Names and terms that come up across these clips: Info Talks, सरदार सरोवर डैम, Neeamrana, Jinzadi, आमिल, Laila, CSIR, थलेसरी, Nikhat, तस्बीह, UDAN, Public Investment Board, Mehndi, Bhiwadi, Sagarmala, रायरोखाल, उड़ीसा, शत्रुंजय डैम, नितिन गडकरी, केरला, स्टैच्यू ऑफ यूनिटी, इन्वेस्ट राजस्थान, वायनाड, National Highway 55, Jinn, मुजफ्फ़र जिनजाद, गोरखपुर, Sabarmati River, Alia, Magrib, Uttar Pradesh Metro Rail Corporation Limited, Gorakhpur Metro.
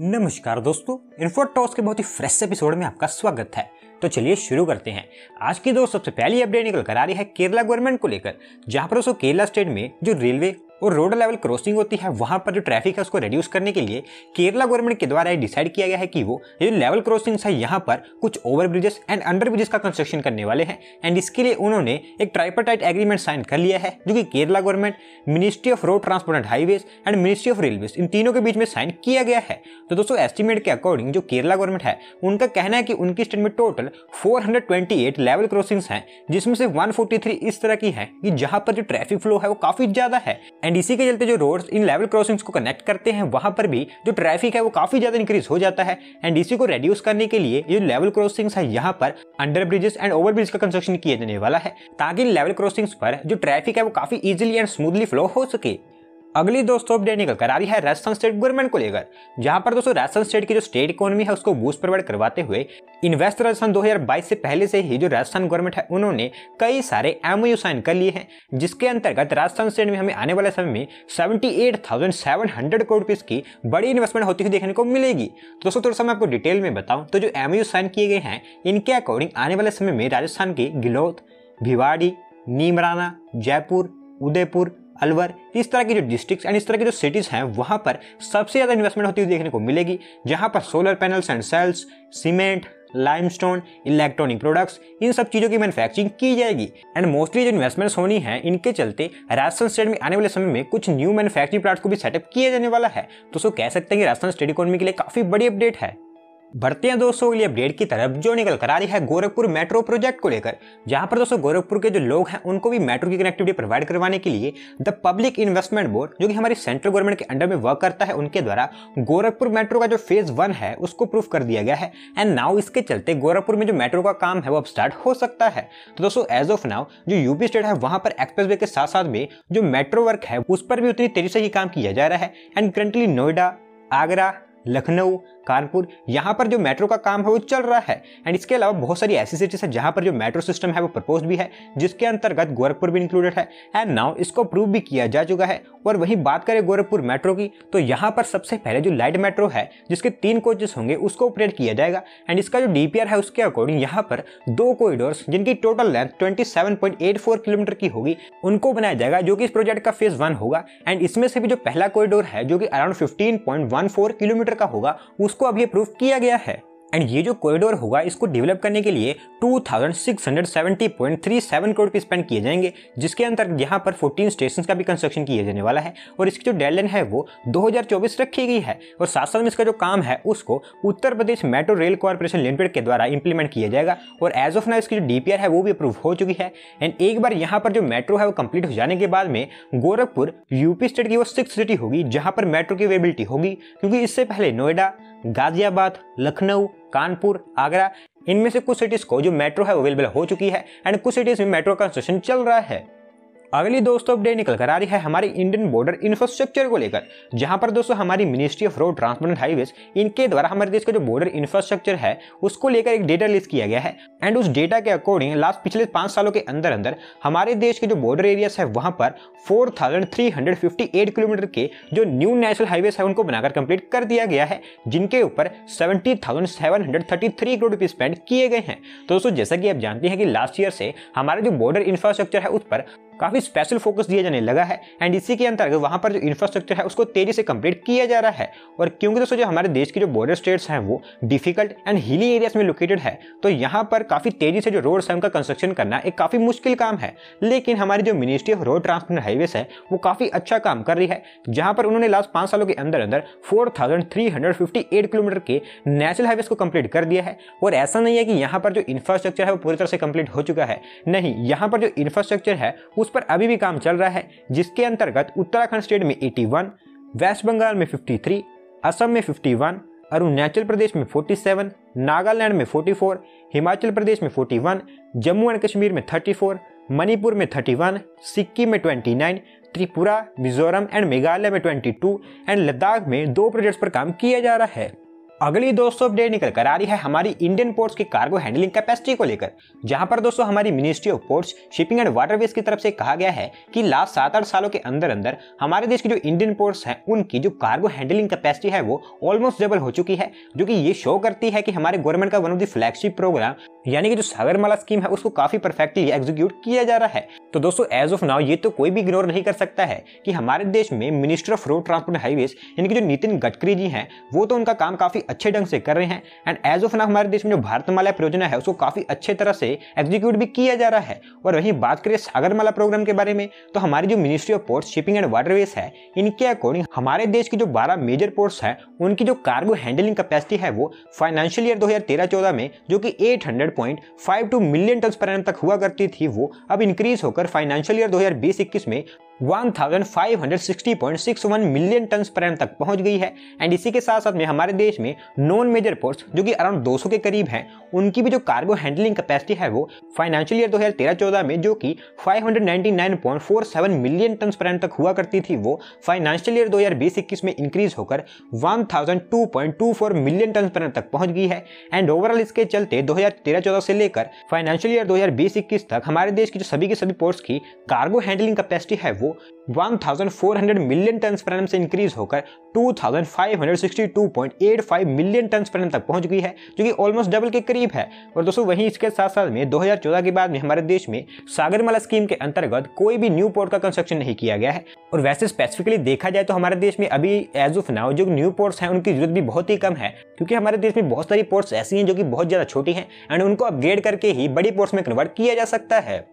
नमस्कार दोस्तों, info talks के बहुत ही फ्रेश एपिसोड में आपका स्वागत है। तो चलिए शुरू करते हैं। आज की दोस्त सबसे पहली अपडेट निकल कर आ रही है केरला गवर्नमेंट को लेकर, जहां पर दोस्तों केरला स्टेट में जो रेलवे और रोड लेवल क्रॉसिंग होती है वहां पर जो ट्रैफिक है उसको रिड्यूस करने के लिए केरला गवर्नमेंट के द्वारा डिसाइड किया गया है कि वो जो लेवल क्रॉसिंग्स है यहाँ पर कुछ ओवरब्रिजेस एंड अंडरब्रिजेस का कंस्ट्रक्शन करने वाले हैं। एंड इसके लिए उन्होंने एक ट्राइपार्टाइट एग्रीमेंट साइन कर लिया है, जो कि केरला government, ministry of road transport and highways and ministry of railways, इन तीनों के बीच में साइन किया गया है। तो दोस्तों एस्टिमेट के अकॉर्डिंग जो केरला गवर्नमेंट है उनका कहना है कि उनकी स्टेट में टोटल 428 लेवल क्रॉसिंग्स हैं, जिसमें से 143 इस तरह की है कि जहां पर जो ट्रैफिक फ्लो है वो काफी ज्यादा है। एंड इसी के चलते जो रोड्स इन लेवल क्रॉसिंग्स को कनेक्ट करते हैं वहां पर भी जो ट्रैफिक है वो काफी ज्यादा इंक्रीज हो जाता है। एंड इसी को रिड्यूस करने के लिए जो लेवल क्रॉसिंग्स है यहाँ पर अंडर ब्रिजेस एंड ओवरब्रिज का कंस्ट्रक्शन किया जाने वाला है, ताकि लेवल क्रॉसिंग्स पर जो ट्रैफिक है वो काफी इजीली एंड स्मूथली फ्लो हो सके। अगली दोस्तों अपडेट निकल कर आ रही है राजस्थान स्टेट गवर्नमेंट को लेकर, जहां पर दोस्तों राजस्थान स्टेट की जो स्टेट इकोनॉमी है उसको बूस्ट प्रोवाइड करवाते हुए इन्वेस्ट राजस्थान 2022 से पहले से ही जो राजस्थान गवर्नमेंट है उन्होंने कई सारे एमओयू साइन कर लिए हैं, जिसके अंतर्गत राजस्थान स्टेट में हमें आने वाले समय में 78,700 करोड़ रुपए की बड़ी इन्वेस्टमेंट होती हुई देखने को मिलेगी। दोस्तों थोड़ा सा मैं आपको डिटेल में बताऊँ तो जो एमओयू साइन किए गए हैं इनके अकॉर्डिंग आने वाले समय में राजस्थान के गिलौत, भिवाड़ी, नीमराना, जयपुर, उदयपुर, अलवर, इस तरह की जो डिस्ट्रिक्ट्स एंड इस तरह की जो सिटीज़ हैं वहाँ पर सबसे ज़्यादा इन्वेस्टमेंट होती हुई देखने को मिलेगी, जहाँ पर solar panels and cells, cement, limestone, electronic products, इन सब चीज़ों की मैन्युफैक्चरिंग की जाएगी। एंड मोस्टली जो इन्वेस्टमेंट्स होनी है इनके चलते राजस्थान स्टेट में आने वाले समय में कुछ न्यू मैन्युफैक्चरिंग प्लांट्स को भी सेटअप किया जाने वाला है। तो सो कह सकते हैं कि राजस्थान स्टेट इकोनॉमी के लिए काफ़ी बड़ी अपडेट है। बढ़ते हैं दोस्तों के लिए अपडेट की तरफ, जो निकल कर आ रही है गोरखपुर मेट्रो प्रोजेक्ट को लेकर, जहां पर दोस्तों गोरखपुर के जो लोग हैं उनको भी मेट्रो की कनेक्टिविटी प्रोवाइड करवाने के लिए द पब्लिक इन्वेस्टमेंट बोर्ड, जो कि हमारी सेंट्रल गवर्नमेंट के अंडर में वर्क करता है, उनके द्वारा गोरखपुर मेट्रो का जो फेज 1 है उसको प्रूव कर दिया गया है। एंड नाउ इसके चलते गोरखपुर में जो मेट्रो का काम है वो अब स्टार्ट हो सकता है। तो दोस्तों एज ऑफ नाउ जो यूपी स्टेट है वहां पर एक्सप्रेसवे के साथ साथ में जो मेट्रो वर्क है उस पर भी उतनी तेजी से ही काम किया जा रहा है। एंड करंटली नोएडा, आगरा, लखनऊ, कानपुर, यहाँ पर जो मेट्रो का काम है वो चल रहा है। एंड इसके अलावा बहुत सारी ऐसी सिटीज है जहाँ पर जो मेट्रो सिस्टम है वो प्रपोज भी है, जिसके अंतर्गत गोरखपुर भी इंक्लूडेड है। एंड नाउ इसको अप्रूव भी किया जा चुका है। और वहीं बात करें गोरखपुर मेट्रो की, तो यहाँ पर सबसे पहले जो लाइट मेट्रो है जिसके 3 कोचेस होंगे उसको ऑपरेट किया जाएगा। एंड इसका जो DPR है उसके अकॉर्डिंग यहाँ पर 2 कॉरिडोर्स जिनकी टोटल लेंथ 27.84 किलोमीटर की होगी उनको बनाया जाएगा, जो कि इस प्रोजेक्ट का फेज 1 होगा। एंड इसमें से भी जो पहला कॉरिडोर है जो कि अराउंड 15.14 किलोमीटर का होगा उसको अभी अप्रूव किया गया है। एंड ये जो कॉरिडोर होगा इसको डेवलप करने के लिए 2670.37 करोड़ स्पेंड किए जाएंगे, जिसके अंतर्गत यहाँ पर 14 स्टेशन का भी कंस्ट्रक्शन किया जाने वाला है। और इसकी जो डेडलाइन है वो 2024 रखी गई है। और साथ साथ में इसका जो काम है उसको Uttar Pradesh metro rail corporation limited के द्वारा इंप्लीमेंट किया जाएगा। और एज ऑफ नाउ इसकी जो DPR है वो भी अप्रूव हो चुकी है। एंड एक बार यहाँ पर जो मेट्रो है वो कम्प्लीट हो जाने के बाद में गोरखपुर यूपी स्टेट की वो 6th सिटी होगी जहाँ पर मेट्रो की अवेबिलिटी होगी, क्योंकि इससे पहले नोएडा, गाजियाबाद, लखनऊ, कानपुर, आगरा, इनमें से कुछ सिटीज़ को जो मेट्रो है अवेलेबल हो चुकी है एंड कुछ सिटीज़ में मेट्रो का कंस्ट्रक्शन चल रहा है। अगली दोस्तों अपडेट निकल कर आ रही है हमारी इंडियन बॉर्डर इंफ्रास्ट्रक्चर को लेकर, जहां पर दोस्तों हमारी ministry of road transport and highways इनके द्वारा हमारे देश का जो बॉर्डर इंफ्रास्ट्रक्चर है उसको लेकर एक डेटा रिलीज किया गया है। एंड उस डेटा के अकॉर्डिंग लास्ट पिछले 5 सालों के अंदर अंदर हमारे देश के जो बॉर्डर एरियाज है वहाँ पर 4,358 किलोमीटर के जो न्यू नेशनल हाईवेज है उनको बनाकर कंप्लीट कर दिया गया है, जिनके ऊपर 70,733 करोड़ रुपये स्पेंड किए गए हैं। तो दोस्तों जैसा कि आप जानते हैं कि लास्ट ईयर से हमारा जो बॉर्डर इंफ्रास्ट्रक्चर है उस पर काफ़ी स्पेशल फोकस दिया जाने लगा है। एंड इसी के अंतर्गत वहाँ पर जो इंफ्रास्ट्रक्चर है उसको तेजी से कंप्लीट किया जा रहा है। और क्योंकि दोस्तों जो हमारे देश की जो बॉर्डर स्टेट्स हैं वो डिफिकल्ट एंड हिली एरियाज में लोकेटेड है, तो यहाँ पर काफ़ी तेजी से जो रोड्स हैं उनका कंस्ट्रक्शन करना एक काफ़ी मुश्किल काम है। लेकिन हमारी जो ministry of road transport and highways है वो काफ़ी अच्छा काम कर रही है, जहाँ पर उन्होंने लास्ट 5 सालों के अंदर अंदर 4,358 किलोमीटर के नेशनल हाईवेज को कंप्लीट कर दिया है। और ऐसा नहीं है कि यहाँ पर जो इंफ्रास्ट्रक्चर है वो पूरी तरह से कंप्लीट हो चुका है, नहीं, यहाँ पर जो इंफ्रास्ट्रक्चर है उस पर अभी भी काम चल रहा है, जिसके अंतर्गत उत्तराखंड स्टेट में 81, वेस्ट बंगाल में 53, असम में 51, अरुणाचल प्रदेश में 47, नागालैंड में 44, हिमाचल प्रदेश में 41, जम्मू एंड कश्मीर में 34, मणिपुर में 31, सिक्किम में 29, त्रिपुरा, मिजोरम एंड मेघालय में 22 एंड लद्दाख में 2 प्रोजेक्ट्स पर काम किया जा रहा है। अगली दोस्तों अपडेट निकल कर आ रही है हमारी इंडियन पोर्ट्स की कार्गो हैंडलिंग कैपेसिटी को लेकर, जहां पर दोस्तों हमारी ministry of ports shipping and waterways की तरफ से कहा गया है कि लास्ट 7-8 सालों के अंदर अंदर हमारे देश की जो इंडियन पोर्ट्स हैं उनकी जो कार्गो हैंडलिंग कैपेसिटी है वो ऑलमोस्ट डबल हो चुकी है, जो कि ये शो करती है कि हमारे गवर्नमेंट का one of the flagship programme यानी कि जो सागरमाला स्कीम है उसको काफी परफेक्टली एग्जीक्यूट किया जा रहा है। तो दोस्तों एज ऑफ नाउ ये तो कोई भी इग्नोर नहीं कर सकता है कि हमारे देश में minister of road transport highways यानी कि जो नितिन गडकरी जी हैं वो तो उनका काम काफी अच्छे ढंग से कर रहे हैं एंड एज ऑफ नाउ हमारे देश में जो भारतमाला परियोजना है उसको काफी अच्छे तरह से एग्जीक्यूट भी किया जा रहा है। और वहीं बात करें सागरमाला प्रोग्राम के बारे में तो हमारी जो ministry of ports shipping and waterways है इनके अकॉर्डिंग हमारे देश की जो 12 मेजर पोर्ट्स हैं उनकी जो कार्गो हैंडलिंग कैपेसिटी है वो फाइनेंशियल ईयर 2013-14 में जो कि 800.52 मिलियन टन पर एनम तक हुआ करती थी वो अब इंक्रीज होकर फाइनेंशियल ईयर 2020-21 में 1560.61 मिलियन टन पर एनम तक पहुंच गई है। एंड इसी के साथ साथ में हमारे देश में नॉन मेजर पोर्ट्स जो कि अराउंड 200 के करीब हैं उनकी भी जो कार्गो हैंडलिंग कैपेसिटी है वो फाइनेंशियल ईयर 2013-14 में जो कि 599.47 मिलियन टन पर एनम तक हुआ करती थी वो फाइनेंशियल ईयर 2020-21 में इंक्रीज होकर 1002.24 मिलियन टन पर एनम तक पहुंच गई है। एंड ओवरऑल इसके चलते 2013-14 से लेकर फाइनेंशियल ईयर 2020-21 तक हमारे देश की जो सभी के सभी पोर्ट्स की कार्गो हैंडलिंग कैपेसिटी है वो 1400 मिलियन टन पर एनम से इंक्रीज होकर 2562.85 मिलियन टन पर एनम तक पहुंच गई है, जो कि ऑलमोस्ट डबल के करीब है। और दोस्तों वहीं इसके साथ साथ में 2014 के बाद में हमारे देश में सागरमाला स्कीम के अंतर्गत कोई भी न्यू पोर्ट का कंस्ट्रक्शन नहीं किया गया है। और वैसे स्पेसिफिकली देखा जाए तो हमारे देश में अभी एज ऑफ नाउ जो न्यू पोर्ट्स हैं उनकी जरूरत भी बहुत ही कम है, क्योंकि हमारे देश में बहुत सारी पोर्ट्स ऐसी हैं जो कि बहुत ज़्यादा छोटी हैं एंड उनको अपग्रेड करके ही बड़ी पोर्ट्स में कन्वर्ट किया जा सकता है।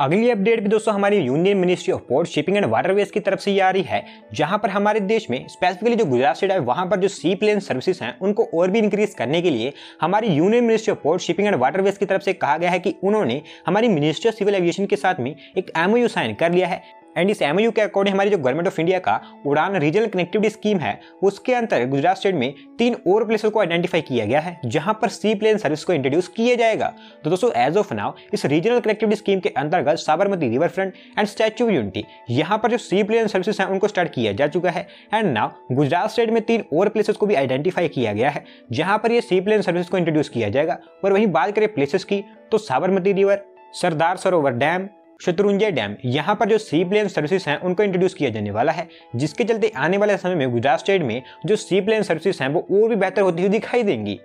अगली अपडेट भी दोस्तों हमारी union ministry of port shipping and waterways की तरफ से ये आ रही है, जहां पर हमारे देश में स्पेसिफिकली जो गुजरात स्टेट है वहां पर जो सी प्लेन सर्विसेज हैं उनको और भी इंक्रीज करने के लिए हमारी union ministry of port shipping and waterways की तरफ से कहा गया है कि उन्होंने हमारी मिनिस्ट्री ऑफ सिविल एविएशन के साथ में एक एमओयू साइन कर लिया है। एंड इस एमओयू के अकॉर्डिंग हमारी जो गवर्नमेंट ऑफ इंडिया का उड़ान रीजनल कनेक्टिविटी स्कीम है उसके अंतर्गत गुजरात स्टेट में 3 और प्लेसों को आइडेंटिफाई किया गया है जहां पर सी प्लेन सर्विस को इंट्रोड्यूस किया जाएगा। तो दोस्तों एज ऑफ नाउ इस रीजनल कनेक्टिविटी स्कीम के अंतर्गत Sabarmati river front and स्टैच्यू ऑफ यूनिटी यहाँ पर जो सी प्लेन सर्विस हैं उनको स्टार्ट किया जा चुका है। एंड नाउ गुजरात स्टेट में 3 और प्लेसेस को भी आइडेंटिफाई किया गया है जहाँ पर यह सी प्लेन सर्विस को इंट्रोड्यूस किया जाएगा। और वहीं बात करें प्लेसेस की तो Sabarmati river, सरदार सरोवर डैम, शत्रुंजय डैम, यहाँ पर जो सी प्लेन सर्विसेज हैं उनको इंट्रोड्यूस किया जाने वाला है, जिसके चलते आने वाले समय में गुजरात स्टेट में जो सी प्लेन सर्विसेज हैं वो और भी बेहतर होती हुई दिखाई देंगी।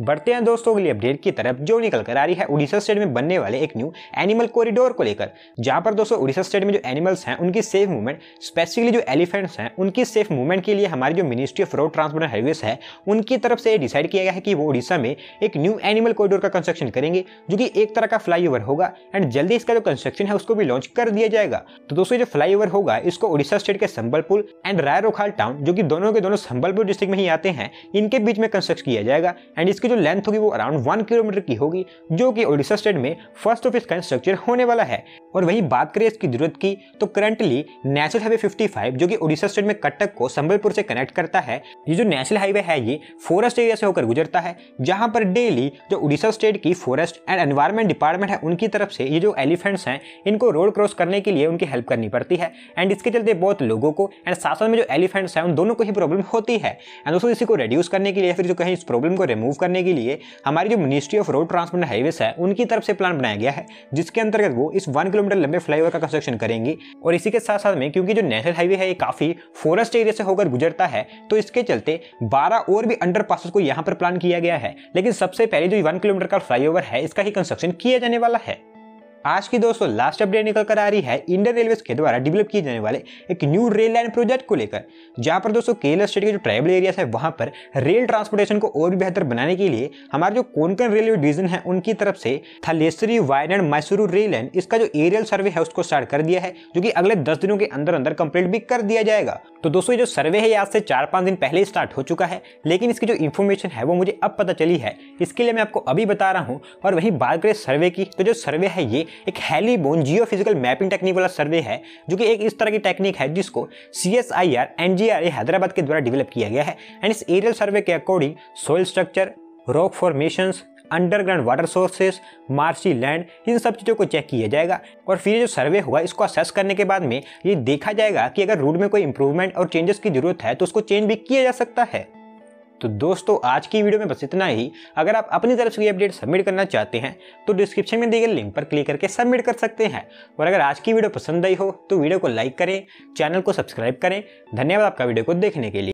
बढ़ते हैं दोस्तों अगली अपडेट की तरफ जो निकल कर आ रही है उड़ीसा स्टेट में बनने वाले एक न्यू एनिमल कॉरिडोर को लेकर, जहां पर दोस्तों उड़ीसा स्टेट में जो एनिमल्स हैं उनकी सेफ मूवमेंट, स्पेसिफिकली जो एलिफेंट्स हैं उनकी सेफ मूवमेंट के लिए हमारी जो ministry of road transport and highways है उनकी तरफ से डिसाइड किया गया है कि वो उड़ीसा में एक न्यू एनिमल कॉरिडोर का कंस्ट्रक्शन करेंगे, जो कि एक तरह का फ्लाईओवर होगा एंड जल्दी इसका जो कंस्ट्रक्शन है उसको भी लॉन्च कर दिया जाएगा। तो दोस्तों जो फ्लाईओवर होगा इसको उड़ीसा स्टेट के संबलपुर एंड रायरोखाल टाउन, जो कि दोनों के दोनों संबलपुर डिस्ट्रिक्ट में ही आते हैं, इनके बीच में कंस्ट्रक्ट किया जाएगा। एंड जो लेंथ होगी वो अराउंड 1 किलोमीटर की होगी, जो कि ओडिशा स्टेट में first of its kind structure होने वाला है। और वहीं बात करें इसकी जरूरत की तो करंटली नेशनल हाईवे 55 जो कि ओडिशा स्टेट में कटक को संबलपुर से कनेक्ट करता है, ये जो नेशनल हाईवे है ये फॉरेस्ट एरिया से होकर गुजरता है, जहां पर डेली जो ओडिशा स्टेट की फॉरेस्ट एंड एनवायरमेंट डिपार्टमेंट है उनकी तरफ से ये जो एलिफेंट्स हैं इनको रोड क्रॉस करने के लिए उनकी हेल्प करनी पड़ती है। एंड इसके चलते बहुत लोगों को एंड साथ में जो एलिफेंट्स हैं उन दोनों को ही प्रॉब्लम होती है। एंड दोस्तों इसी को रिड्यूस करने के लिए फिर जो कहीं इस प्रॉब्लम को रिमूव करने के लिए हमारी जो ministry of road transport and highways है उनकी तरफ से प्लान बनाया गया है, जिसके अंतर्गत वो इस 1 किलोमीटर लंबे फ्लाईओवर का कंस्ट्रक्शन करेंगी। और इसी के साथ साथ में क्योंकि जो नेशनल हाईवे है ये काफी फॉरेस्ट एरिया से होकर गुजरता है तो इसके चलते 12 और भी अंडरपासेस को यहाँ पर प्लान किया गया है, लेकिन सबसे पहले जो 1 किलोमीटर का फ्लाईओवर है इसका ही कंस्ट्रक्शन किया जाने वाला है। आज की दोस्तों लास्ट अपडेट निकल कर आ रही है इंडियन रेलवेज के द्वारा डेवलप किए जाने वाले एक न्यू रेल लाइन प्रोजेक्ट को लेकर, जहां पर दोस्तों केरला स्टेट के जो ट्राइबल एरियाज है वहां पर रेल ट्रांसपोर्टेशन को और भी बेहतर बनाने के लिए हमारे जो कोंकण रेलवे डिवीजन है उनकी तरफ से थलेसरी, वायनाड, मैसूरू रेल लाइन इसका जो एरियल सर्वे है उसको स्टार्ट कर दिया है, जो कि अगले 10 दिनों के अंदर अंदर कंप्लीट भी कर दिया जाएगा। तो दोस्तों ये जो सर्वे है आज से 4-5 दिन पहले स्टार्ट हो चुका है, लेकिन इसकी जो इन्फॉर्मेशन है वो मुझे अब पता चली है, इसके लिए मैं आपको अभी बता रहा हूँ। और वहीं बात करें सर्वे की तो जो सर्वे है ये एक हेलीबोन जियोफिजिकल मैपिंग टेक्निक वाला सर्वे है, जो कि एक इस तरह की टेक्निक है जिसको CSIR NGRA हैदराबाद के द्वारा डेवलप किया गया है। एंड इस एरियल सर्वे के according soil structure, rock formations, underground water sources, marshy land, इन सब चीज़ों को चेक किया जाएगा। और फिर जो सर्वे होगा इसको असेस करने के बाद में ये देखा जाएगा कि अगर रूट में कोई इंप्रूवमेंट और चेंजेस की जरूरत है तो उसको चेंज भी किया जा सकता है। तो दोस्तों आज की वीडियो में बस इतना ही। अगर आप अपनी तरफ से ये अपडेट सबमिट करना चाहते हैं तो डिस्क्रिप्शन में दिए गए लिंक पर क्लिक करके सबमिट कर सकते हैं। और अगर आज की वीडियो पसंद आई हो तो वीडियो को लाइक करें, चैनल को सब्सक्राइब करें। धन्यवाद आपका वीडियो को देखने के लिए।